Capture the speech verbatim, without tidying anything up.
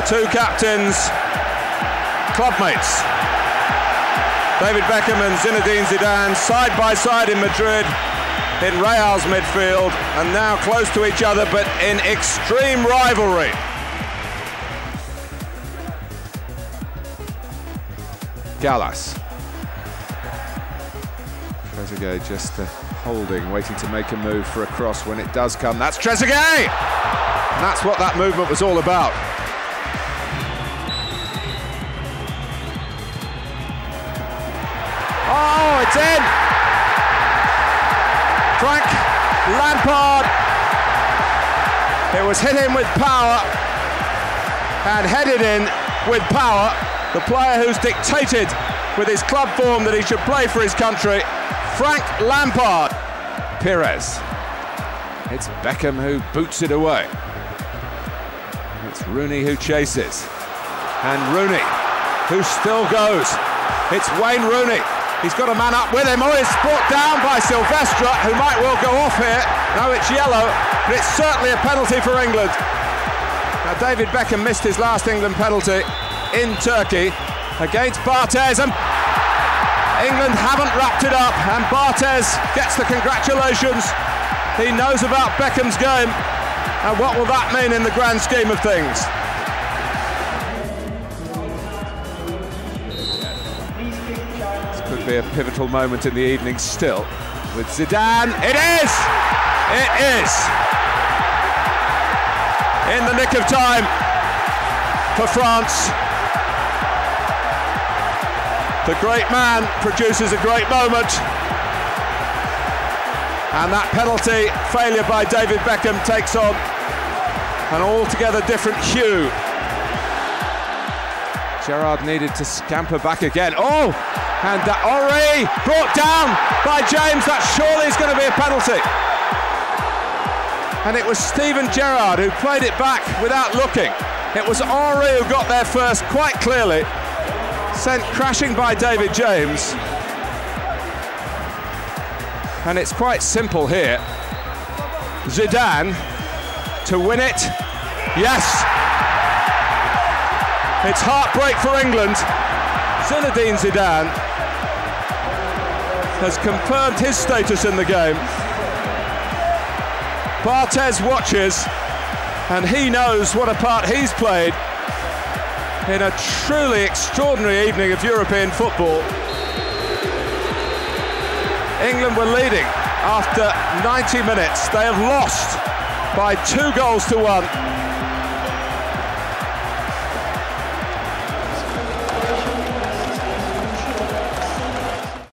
The two captains, clubmates, David Beckham and Zinédine Zidane, side by side in Madrid, in Real's midfield, and now close to each other, but in extreme rivalry. Gallas. Trezeguet just uh, holding, waiting to make a move for a cross when it does come. That's Trezeguet! And that's what that movement was all about. Oh, it's in! Frank Lampard. It was hit in with power and headed in with power. The player who's dictated with his club form that he should play for his country, Frank Lampard. Pires. It's Beckham who boots it away. It's Rooney who chases. And Rooney, who still goes. It's Wayne Rooney. He's got a man up with him. Oh, he's brought down by Silvestre, who might well go off here. No, it's yellow, but it's certainly a penalty for England. Now, David Beckham missed his last England penalty in Turkey against Barthez, and England haven't wrapped it up, and Barthez gets the congratulations. He knows about Beckham's game, and what will that mean in the grand scheme of things? This could be a pivotal moment in the evening still, with Zidane. It is! It is! In the nick of time for France. The great man produces a great moment, and that penalty failure by David Beckham takes on an altogether different hue. Gerrard needed to scamper back again. Oh, and that Henry brought down by James. That surely is going to be a penalty. And it was Steven Gerrard who played it back without looking. It was Henry who got there first, quite clearly. Sent crashing by David James. And it's quite simple here. Zidane to win it. Yes! It's heartbreak for England. Zinedine Zidane has confirmed his status in the game. Barthez watches, and he knows what a part he's played in a truly extraordinary evening of European football. England were leading after ninety minutes. They have lost by two goals to one.